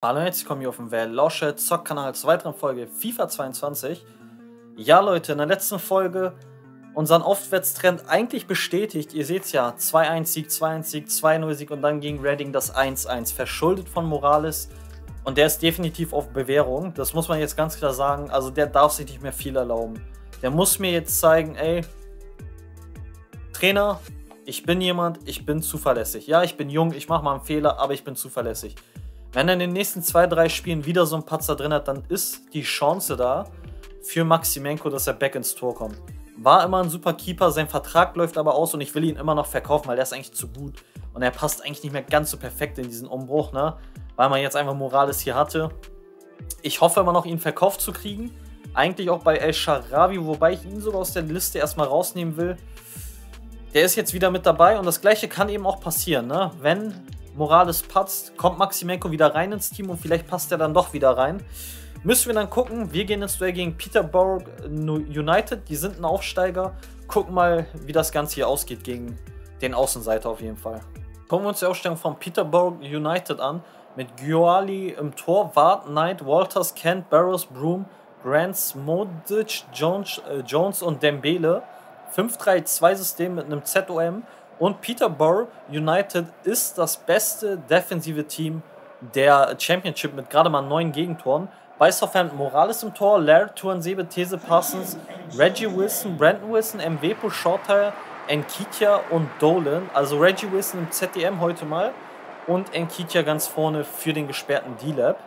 Hallo und herzlich willkommen hier auf dem Welosche Zockkanal zur weiteren Folge FIFA 22. Ja Leute, in der letzten Folge unseren Aufwärtstrend eigentlich bestätigt. Ihr seht es ja, 2-1 Sieg, 2-1 Sieg, 2-0 Sieg und dann gegen Reading das 1-1. Verschuldet von Morales und der ist definitiv auf Bewährung. Das muss man jetzt ganz klar sagen, also der darf sich nicht mehr viel erlauben. Der muss mir jetzt zeigen, ey, Trainer, ich bin jemand, ich bin zuverlässig. Ja, ich bin jung, ich mache mal einen Fehler, aber ich bin zuverlässig. Wenn er in den nächsten 2-3 Spielen wieder so einen Patzer drin hat, dann ist die Chance da für Maximenko, dass er back ins Tor kommt. War immer ein super Keeper, sein Vertrag läuft aber aus und ich will ihn immer noch verkaufen, weil der ist eigentlich zu gut. Und er passt eigentlich nicht mehr ganz so perfekt in diesen Umbruch, ne? Weil man jetzt einfach Morales hier hatte. Ich hoffe immer noch, ihn verkauft zu kriegen. Eigentlich auch bei El-Sharabi, wobei ich ihn sogar aus der Liste erstmal rausnehmen will. Der ist jetzt wieder mit dabei und das Gleiche kann eben auch passieren, ne? Wenn Morales patzt, kommt Maximenko wieder rein ins Team und vielleicht passt er dann doch wieder rein. Müssen wir dann gucken. Wir gehen ins Duell gegen Peterborough United. Die sind ein Aufsteiger. Gucken mal, wie das Ganze hier ausgeht gegen den Außenseiter auf jeden Fall. Gucken wir uns die Aufstellung von Peterborough United an. Mit Gioali im Tor, Ward, Knight, Walters, Kent, Barrows, Broom, Rance, Modic, Jones und Dembele. 5-3-2-System mit einem ZOM. Und Peterborough United ist das beste defensive Team der Championship mit gerade mal 9 Gegentoren. Bei Southampton Morales im Tor, Laird, Tuanzebe, These Parsons, Reggie Wilson, Brandon Wilson, Mwepu, Shortheil, Nketiah und Dolan. Also Reggie Wilson im ZDM heute mal und Nketiah ganz vorne für den gesperrten Delap.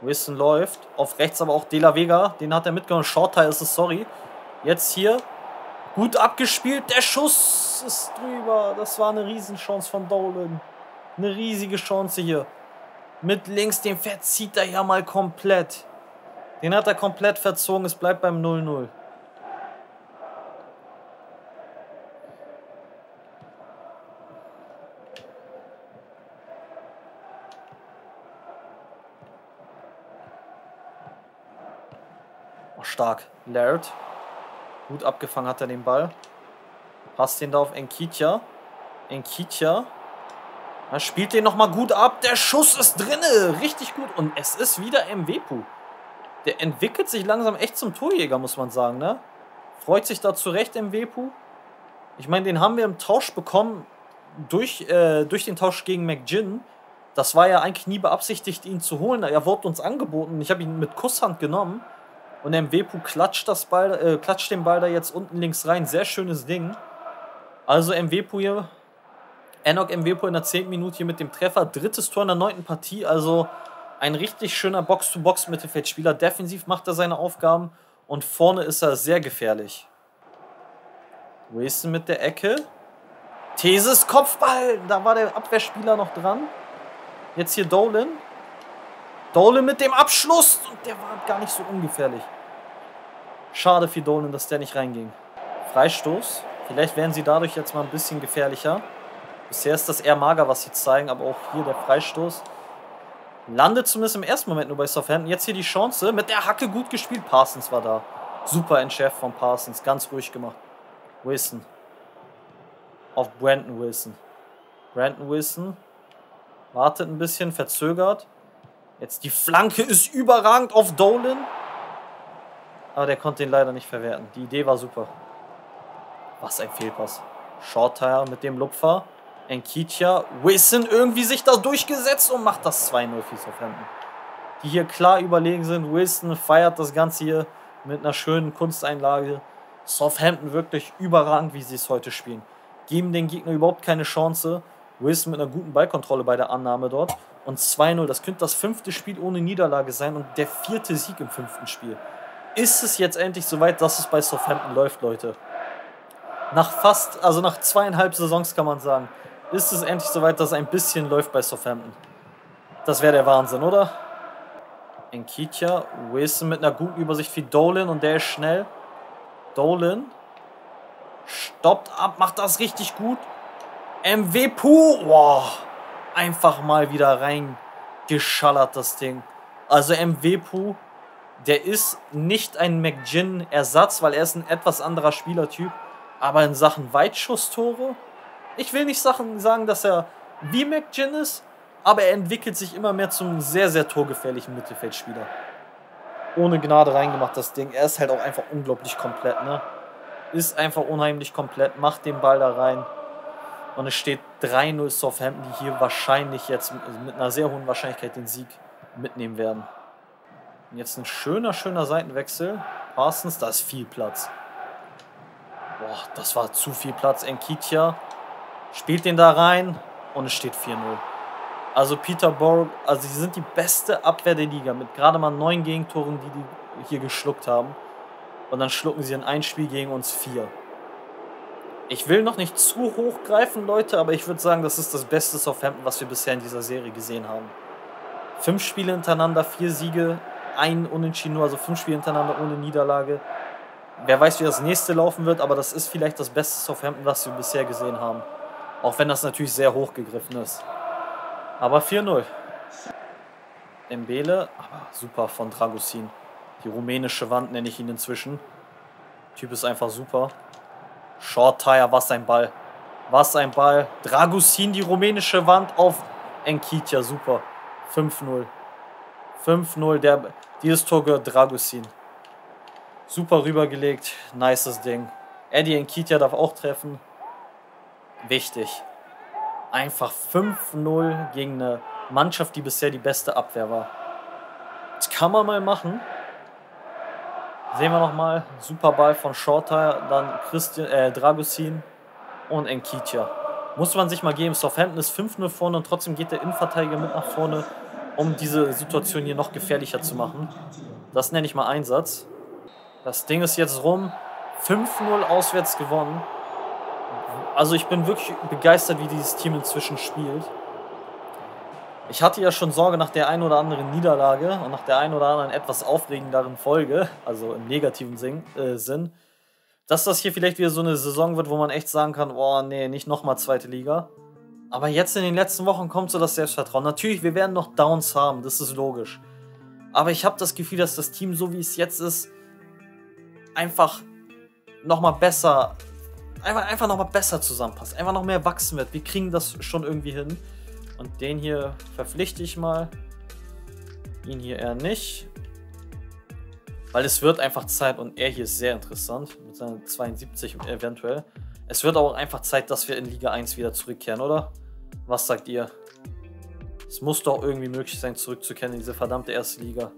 Wilson läuft, auf rechts aber auch De La Vega, den hat er mitgenommen. Shortheil ist es, sorry. Jetzt hier. Gut abgespielt, der Schuss ist drüber. Das war eine Riesenchance von Dolan. Eine riesige Chance hier. Mit links, den verzieht er ja mal komplett. Den hat er komplett verzogen, es bleibt beim 0-0. Oh, stark, Laird. Gut abgefangen hat er den Ball. Passt den da auf Nketiah. Nketiah. Er spielt den nochmal gut ab. Der Schuss ist drinne. Richtig gut. Und es ist wieder Mwepu. Der entwickelt sich langsam echt zum Torjäger, muss man sagen, ne? Freut sich da zurecht Mwepu. Ich meine, den haben wir im Tausch bekommen durch den Tausch gegen McGinn. Das war ja eigentlich nie beabsichtigt, ihn zu holen. Er wurde uns angeboten. Ich habe ihn mit Kusshand genommen. Und Mwepu klatscht den Ball da jetzt unten links rein. Sehr schönes Ding. Also Mwepu hier. Enoch Mwepu in der 10. Minute hier mit dem Treffer. Drittes Tor in der 9. Partie. Also ein richtig schöner Box-to-Box-Mittelfeldspieler. Defensiv macht er seine Aufgaben. Und vorne ist er sehr gefährlich. Wilson mit der Ecke. Theses Kopfball. Da war der Abwehrspieler noch dran. Jetzt hier Dolan. Dolan mit dem Abschluss und der war gar nicht so ungefährlich. Schade für Dolan, dass der nicht reinging. Freistoß. Vielleicht werden sie dadurch jetzt mal ein bisschen gefährlicher. Bisher ist das eher mager, was sie zeigen, aber auch hier der Freistoß. Landet zumindest im ersten Moment nur bei Southampton. Jetzt hier die Chance. Mit der Hacke gut gespielt. Parsons war da. Super entschärft von Parsons. Ganz ruhig gemacht. Wilson. Auf Brandon Wilson. Brandon Wilson wartet ein bisschen, verzögert. Jetzt die Flanke ist überragend auf Dolan. Aber der konnte ihn leider nicht verwerten. Die Idee war super. Was ein Fehlpass. Shortheil mit dem Lupfer. Nketiah. Wilson irgendwie sich da durchgesetzt und macht das 2-0 für Southampton. Die hier klar überlegen sind. Wilson feiert das Ganze hier mit einer schönen Kunsteinlage. Southampton wirklich überragend, wie sie es heute spielen. Geben den Gegner überhaupt keine Chance. Wilson mit einer guten Ballkontrolle bei der Annahme dort. Und 2-0, das könnte das 5. Spiel ohne Niederlage sein und der 4. Sieg im 5. Spiel. Ist es jetzt endlich soweit, dass es bei Southampton läuft, Leute? Nach 2,5 Saisons kann man sagen, ist es endlich soweit, dass ein bisschen läuft bei Southampton. Das wäre der Wahnsinn, oder? Nketiah, Wilson mit einer guten Übersicht wie Dolan und der ist schnell. Dolan stoppt ab, macht das richtig gut. Mwepu, wow. Einfach mal wieder reingeschallert, das Ding. Also Mwepu, der ist nicht ein McGinn-Ersatz, weil er ist ein etwas anderer Spielertyp. Aber in Sachen Weitschusstore, ich will nicht sagen, dass er wie McGinn ist, aber er entwickelt sich immer mehr zum sehr, sehr torgefährlichen Mittelfeldspieler. Ohne Gnade reingemacht, das Ding. Er ist halt auch einfach unglaublich komplett, ne? Ist einfach unheimlich komplett, macht den Ball da rein. Und es steht 3-0 Southampton, die hier wahrscheinlich jetzt mit einer sehr hohen Wahrscheinlichkeit den Sieg mitnehmen werden. Und jetzt ein schöner Seitenwechsel. Parsons, da ist viel Platz. Boah, das war zu viel Platz. Nketiah spielt den da rein und es steht 4-0. Also Peterborough, also sie sind die beste Abwehr der Liga mit gerade mal 9 Gegentoren, die hier geschluckt haben. Und dann schlucken sie in ein Spiel gegen uns 4. Ich will noch nicht zu hoch greifen, Leute, aber ich würde sagen, das ist das beste Southampton, was wir bisher in dieser Serie gesehen haben. 5 Spiele hintereinander, 4 Siege, 1 Unentschieden, also 5 Spiele hintereinander ohne Niederlage. Wer weiß, wie das nächste laufen wird, aber das ist vielleicht das beste Southampton, was wir bisher gesehen haben. Auch wenn das natürlich sehr hoch gegriffen ist. Aber 4-0. Dembele, aber super von Drăgușin. Die rumänische Wand nenne ich ihn inzwischen. Der Typ ist einfach super. Shortheil, was ein Ball. Was ein Ball. Drăgușin, die rumänische Wand auf Nketiah, super. 5-0. 5-0, dieses Tor gehört Drăgușin. Super rübergelegt, nices Ding. Eddie Nketiah darf auch treffen. Wichtig. Einfach 5-0 gegen eine Mannschaft, die bisher die beste Abwehr war. Das kann man mal machen. Sehen wir nochmal. Super Ball von Shortheil, dann Drăgușin und Nketiah. Muss man sich mal geben. Southampton ist 5-0 vorne und trotzdem geht der Innenverteidiger mit nach vorne, um diese Situation hier noch gefährlicher zu machen. Das nenne ich mal Einsatz. Das Ding ist jetzt rum. 5-0 auswärts gewonnen. Also ich bin wirklich begeistert, wie dieses Team inzwischen spielt. Ich hatte ja schon Sorge nach der einen oder anderen Niederlage und nach der einen oder anderen etwas aufregenderen Folge, also im negativen Sinn, dass das hier vielleicht wieder so eine Saison wird, wo man echt sagen kann, oh nee, nicht nochmal zweite Liga. Aber jetzt in den letzten Wochen kommt so das Selbstvertrauen. Natürlich, wir werden noch Downs haben, das ist logisch. Aber ich habe das Gefühl, dass das Team, so wie es jetzt ist, einfach nochmal besser einfach nochmal besser zusammenpasst. Einfach noch mehr wachsen wird. Wir kriegen das schon irgendwie hin. Und den hier verpflichte ich mal. Ihn hier eher nicht. Weil es wird einfach Zeit, und er hier ist sehr interessant. Mit seinen 72 eventuell. Es wird auch einfach Zeit, dass wir in Liga 1 wieder zurückkehren, oder? Was sagt ihr? Es muss doch irgendwie möglich sein, zurückzukehren in diese verdammte erste Liga.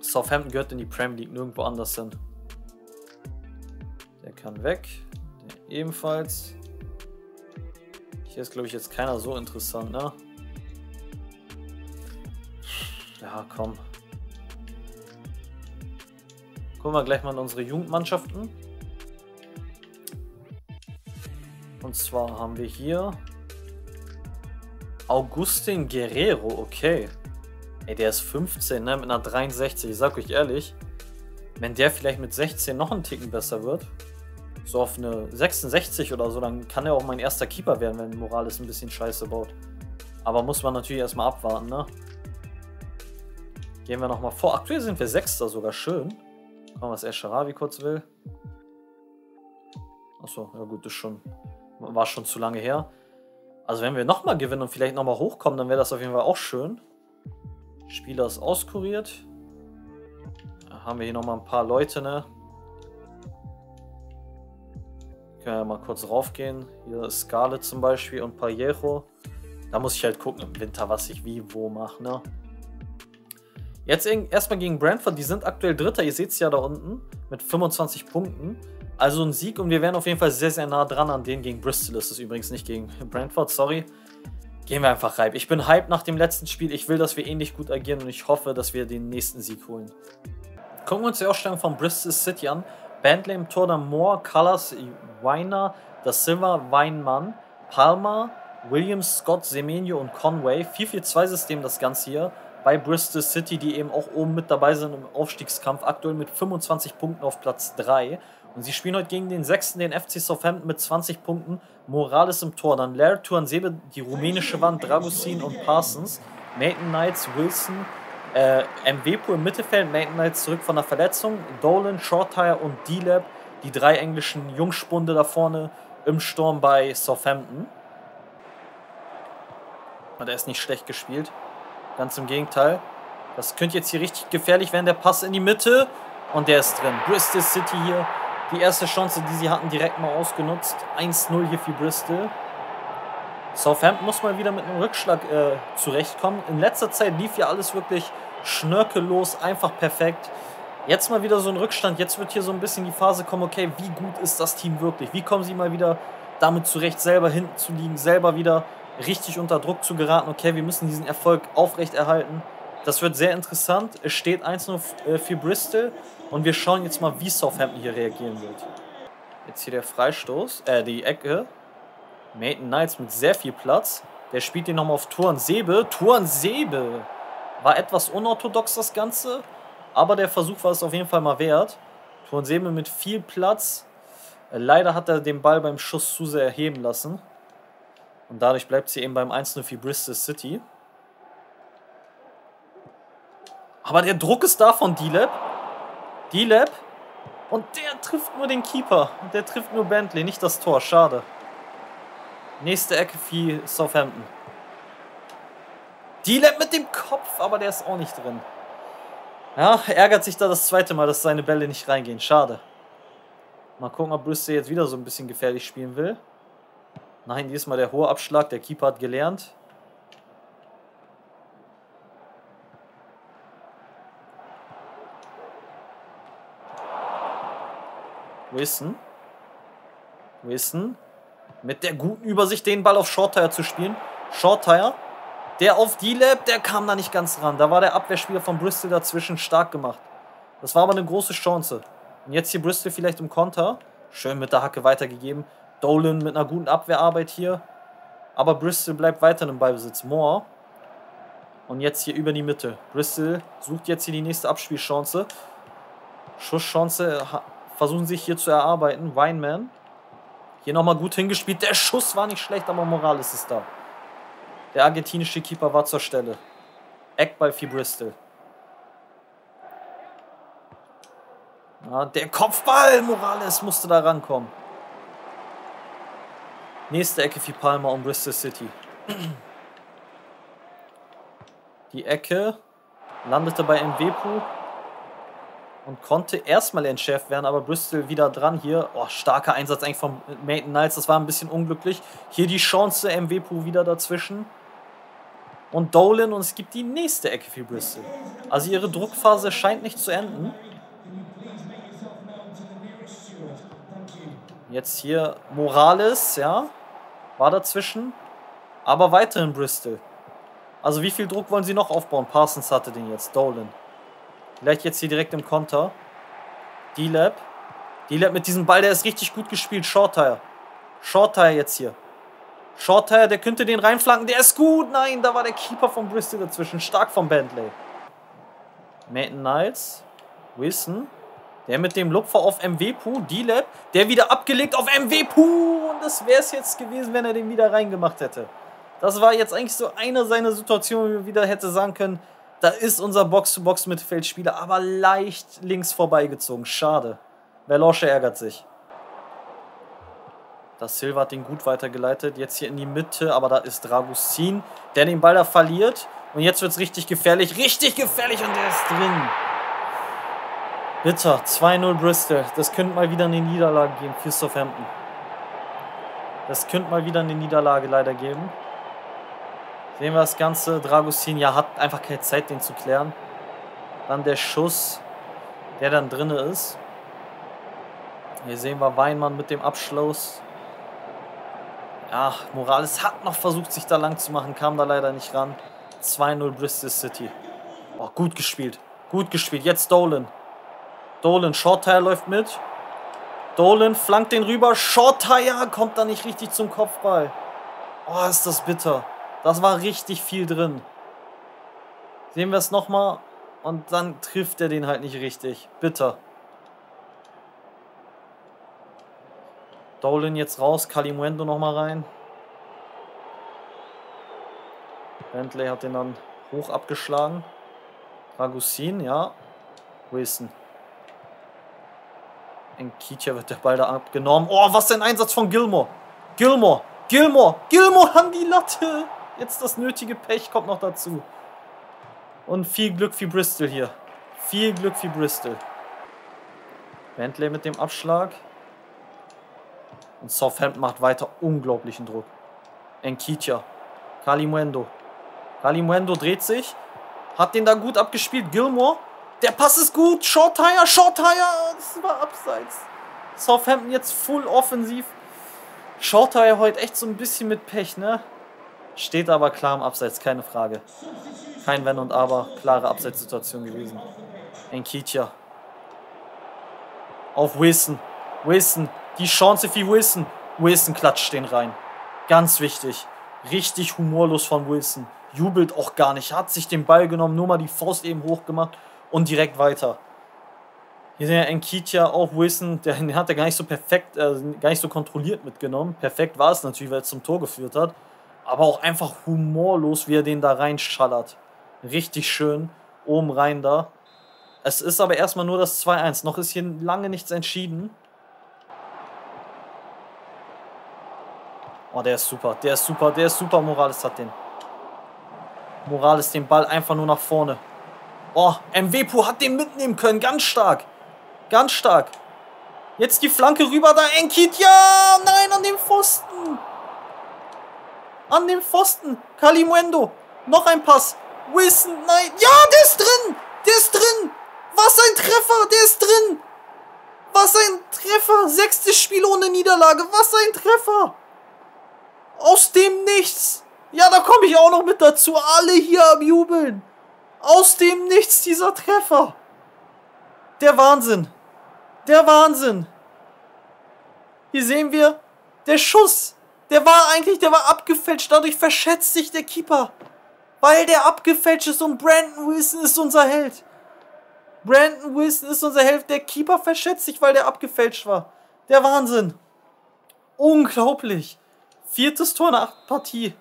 Southampton gehört in die Premier League, nirgendwo anders hin. Der kann weg. Der ebenfalls. Hier ist, glaube ich, jetzt keiner so interessant, ne? Ja, komm. Gucken wir gleich mal in unsere Jugendmannschaften. Und zwar haben wir hier Agustin Guerrero, okay. Ey, der ist 15, ne? Mit einer 63. Ich sag euch ehrlich, wenn der vielleicht mit 16 noch einen Ticken besser wird, so auf eine 66 oder so, dann kann er auch mein erster Keeper werden, wenn Morales ein bisschen Scheiße baut. Aber muss man natürlich erstmal abwarten, ne? Gehen wir nochmal vor. Aktuell sind wir 6. sogar, schön. Gucken, was El-Sharabi kurz will. Achso, ja gut, ist schon, war schon zu lange her. Also wenn wir nochmal gewinnen und vielleicht nochmal hochkommen, dann wäre das auf jeden Fall auch schön. Spieler ist auskuriert. Da haben wir hier nochmal ein paar Leute, ne? Können wir ja mal kurz raufgehen. Hier ist Scarlett zum Beispiel und Parejo. Da muss ich halt gucken im Winter, was ich wie, wo mache, ne? Jetzt erstmal gegen Brentford. Die sind aktuell Dritter. Ihr seht es ja da unten mit 25 Punkten. Also ein Sieg und wir wären auf jeden Fall sehr, sehr nah dran an denen. Gegen Bristol ist es übrigens, nicht gegen Brentford, sorry. Gehen wir einfach rein. Ich bin hyped nach dem letzten Spiel. Ich will, dass wir ähnlich gut agieren und ich hoffe, dass wir den nächsten Sieg holen. Gucken wir uns die Ausstellung von Bristol City an. Bentley im Tor, dann Moore, Callas, Weiner, Da Silva, Weinmann, Palmer, Williams, Scott, Semenyo und Conway. 4-4-2-System das Ganze hier bei Bristol City, die eben auch oben mit dabei sind im Aufstiegskampf. Aktuell mit 25 Punkten auf Platz 3. Und sie spielen heute gegen den 6., den FC Southampton mit 20 Punkten. Morales im Tor, dann Laird, Tuanzebe, die rumänische Wand, Drăgușin und Parsons. Maitland-Niles, Wilson, Mwepu im Mittelfeld, Maitland-Niles zurück von der Verletzung, Dolan, Shortheil und Delap, die 3 englischen Jungspunde da vorne im Sturm bei Southampton. man, der ist nicht schlecht gespielt. Ganz im Gegenteil. Das könnte jetzt hier richtig gefährlich werden. Der Pass in die Mitte und der ist drin. Bristol City hier. Die erste Chance, die sie hatten, direkt mal ausgenutzt. 1-0 hier für Bristol. Southampton muss mal wieder mit einem Rückschlag zurechtkommen. In letzter Zeit lief ja alles wirklich schnörkellos, einfach perfekt. Jetzt mal wieder so ein Rückstand. Jetzt wird hier so ein bisschen die Phase kommen, okay, wie gut ist das Team wirklich? Wie kommen sie mal wieder damit zurecht, selber hinten zu liegen, selber wieder richtig unter Druck zu geraten? Okay, wir müssen diesen Erfolg aufrechterhalten. Das wird sehr interessant. Es steht 1-0 für Bristol und wir schauen jetzt mal, wie Southampton hier reagieren wird. Jetzt hier der Freistoß, die Ecke. Maitland-Niles mit sehr viel Platz. Der spielt ihn nochmal auf Tuanzebe. Tuanzebe! War etwas unorthodox das Ganze, aber der Versuch war es auf jeden Fall mal wert. Tuanzebe mit viel Platz. Leider hat er den Ball beim Schuss zu sehr erheben lassen. Und dadurch bleibt sie eben beim 1-0 für Bristol City. Aber der Druck ist da von Delap. Delap. Und der trifft nur den Keeper. Und der trifft nur Bentley, nicht das Tor. Schade. Nächste Ecke für Southampton. Delap mit dem Kopf, aber der ist auch nicht drin. Ja, ärgert sich da das zweite Mal, dass seine Bälle nicht reingehen. Schade. Mal gucken, ob Bristol jetzt wieder so ein bisschen gefährlich spielen will. Nein, diesmal der hohe Abschlag. Der Keeper hat gelernt. Wilson. Wilson. Mit der guten Übersicht, den Ball auf Shortheil zu spielen. Shortheil. Der auf Delap, der kam da nicht ganz ran. Da war der Abwehrspieler von Bristol dazwischen, stark gemacht. Das war aber eine große Chance. Und jetzt hier Bristol vielleicht im Konter. Schön mit der Hacke weitergegeben. Dolan mit einer guten Abwehrarbeit hier. Aber Bristol bleibt weiter im Ballbesitz. Moore. Und jetzt hier über die Mitte. Bristol sucht jetzt hier die nächste Abspielchance. Schusschance versuchen sich hier zu erarbeiten. Weinmann. Hier nochmal gut hingespielt. Der Schuss war nicht schlecht, aber Morales ist da. Der argentinische Keeper war zur Stelle. Eckball für Bristol. Ja, der Kopfball! Morales musste da rankommen. Nächste Ecke für Palmer und Bristol City. Die Ecke landete bei Mwepu und konnte erstmal entschärft werden, aber Bristol wieder dran hier. Oh, starker Einsatz eigentlich von Maitland-Niles. Das war ein bisschen unglücklich. Hier die Chance, Mwepu wieder dazwischen. Und Dolan und es gibt die nächste Ecke für Bristol. Also ihre Druckphase scheint nicht zu enden. Jetzt hier Morales, ja, war dazwischen, aber weiterhin Bristol. Also wie viel Druck wollen sie noch aufbauen? Parsons hatte den jetzt, Dolan. Vielleicht jetzt hier direkt im Konter. Delap. Delap mit diesem Ball, der ist richtig gut gespielt. Shortheil. Shortheil jetzt hier. Shortheil, der könnte den reinflanken. Der ist gut. Nein, da war der Keeper von Bristol dazwischen. Stark von Bentley. Maitland-Niles. Wilson. Der mit dem Lupfer auf Mwepu. Delap. Der wieder abgelegt auf Mwepu. Und das wäre es jetzt gewesen, wenn er den wieder reingemacht hätte. Das war jetzt eigentlich so eine seiner Situationen, wo er wieder hätte sagen können, da ist unser Box-to-Box-Mittelfeldspieler aber leicht links vorbeigezogen. Schade. Beloche ärgert sich. Das Silva hat den gut weitergeleitet. Jetzt hier in die Mitte, aber da ist Drăgușin, der den Ball da verliert. Und jetzt wird es richtig gefährlich. Richtig gefährlich und der ist drin. Bitter. 2-0 Bristol. Das könnte mal wieder eine Niederlage geben für Southampton. Das könnte mal wieder eine Niederlage leider geben. Sehen wir das Ganze. Drăgușin, ja, hat einfach keine Zeit, den zu klären. Dann der Schuss, der dann drin ist. Hier sehen wir Weinmann mit dem Abschluss. Ja, Morales hat noch versucht, sich da lang zu machen, kam da leider nicht ran. 2-0 Bristol City. Oh, gut gespielt. Gut gespielt. Jetzt Dolan. Dolan, Shortheil läuft mit. Dolan flankt den rüber. Shortheil kommt da nicht richtig zum Kopfball. Oh, ist das bitter. Das war richtig viel drin. Sehen wir es nochmal. Und dann trifft er den halt nicht richtig. Bitter. Dolan jetzt raus. Kalimuendo nochmal rein. Bentley hat den dann hoch abgeschlagen. Drăgușin, ja. Wilson. Nketiah wird der Ball da abgenommen. Oh, was ein Einsatz von Gilmour. Gilmour an die Latte. Jetzt das nötige Pech kommt noch dazu. Und viel Glück für Bristol hier. Viel Glück für Bristol. Bentley mit dem Abschlag. Und Southampton macht weiter unglaublichen Druck. Nketiah. Kalimuendo. Kalimuendo dreht sich. Hat den da gut abgespielt. Gilmour. Der Pass ist gut. Shortheil. Shortheil. Das war abseits. Southampton jetzt full offensiv. Shortheil heute echt so ein bisschen mit Pech, ne? Steht aber klar im Abseits, keine Frage. Kein Wenn und Aber, klare Abseitssituation gewesen. Nketiah. Auf Wilson. Wilson. Die Chance für Wilson. Wilson klatscht den rein. Ganz wichtig. Richtig humorlos von Wilson. Jubelt auch gar nicht. Hat sich den Ball genommen, nur mal die Faust eben hochgemacht und direkt weiter. Hier sind ja Nketiah, auch Wilson, den hat er gar nicht so perfekt, gar nicht so kontrolliert mitgenommen. Perfekt war es natürlich, weil es zum Tor geführt hat. Aber auch einfach humorlos, wie er den da reinschallert. Richtig schön. Oben rein da. Es ist aber erstmal nur das 2-1. Noch ist hier lange nichts entschieden. Oh, der ist super. Der ist super. Der ist super. Morales hat den. Morales den Ball einfach nur nach vorne. Oh, Mwepu hat den mitnehmen können. Ganz stark. Ganz stark. Jetzt die Flanke rüber da. Nketiah! Nein, an dem Pfosten. An dem Pfosten. Kalimuendo. Noch ein Pass. Wilson. Nein. Ja, der ist drin. Der ist drin. Was ein Treffer. Der ist drin. Was ein Treffer. 6. Spiel ohne Niederlage. Was ein Treffer. Aus dem Nichts. Ja, da komme ich auch noch mit dazu. Alle hier am Jubeln. Aus dem Nichts dieser Treffer. Der Wahnsinn. Der Wahnsinn. Hier sehen wir, der Schuss. Der war abgefälscht, dadurch verschätzt sich der Keeper. Weil der abgefälscht ist und Brandon Wilson ist unser Held. Brandon Wilson ist unser Held. Der Keeper verschätzt sich, weil der abgefälscht war. Der Wahnsinn. Unglaublich. 4. Tor in der 8. Partie.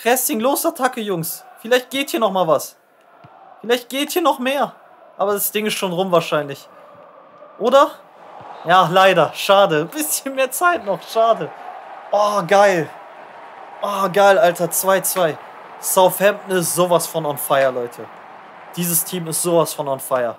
Pressing, Losattacke, Jungs. Vielleicht geht hier nochmal was. Vielleicht geht hier noch mehr. Aber das Ding ist schon rum wahrscheinlich. Oder? Ja, leider. Schade. Ein bisschen mehr Zeit noch. Schade. Oh, geil. Oh, geil, Alter. 2-2. Southampton ist sowas von on fire, Leute. Dieses Team ist sowas von on fire.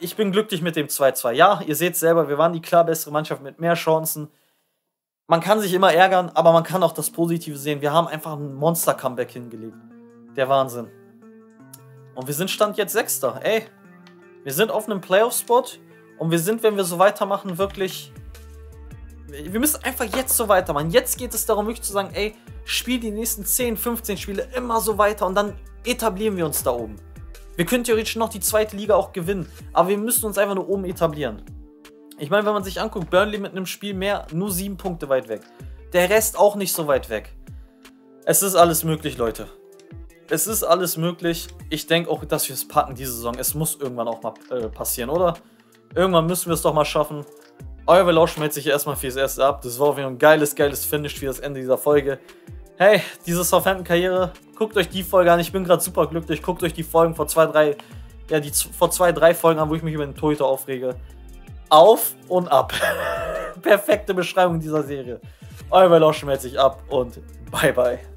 Ich bin glücklich mit dem 2-2. Ja, ihr seht selber, wir waren die klar bessere Mannschaft mit mehr Chancen. Man kann sich immer ärgern, aber man kann auch das Positive sehen. Wir haben einfach ein Monster-Comeback hingelegt. Der Wahnsinn. Und wir sind Stand jetzt 6. Ey, wir sind auf einem Playoff-Spot. Und wir sind, wenn wir so weitermachen, wirklich... Wir müssen einfach jetzt so weitermachen. Jetzt geht es darum, wirklich zu sagen, ey, spiel die nächsten 10, 15 Spiele immer so weiter und dann etablieren wir uns da oben. Wir können theoretisch noch die 2. Liga auch gewinnen, aber wir müssen uns einfach nur oben etablieren. Ich meine, wenn man sich anguckt, Burnley mit einem Spiel mehr, nur 7 Punkte weit weg. Der Rest auch nicht so weit weg. Es ist alles möglich, Leute. Es ist alles möglich. Ich denke auch, dass wir es packen diese Saison. Es muss irgendwann auch mal passieren, oder? Irgendwann müssen wir es doch mal schaffen. Euer Lausch meldet sich erstmal fürs Erste ab. Das war auf jeden Fall ein geiles, geiles Finish für das Ende dieser Folge. Hey, diese Southampton-Karriere, guckt euch die Folge an. Ich bin gerade super glücklich. Guckt euch die Folgen vor 2, 3, ja, die vor 2, 3 Folgen an, wo ich mich über den Torhüter aufrege. Auf und ab. Perfekte Beschreibung dieser Serie. Euer Lausch meldet sich ab und bye, bye.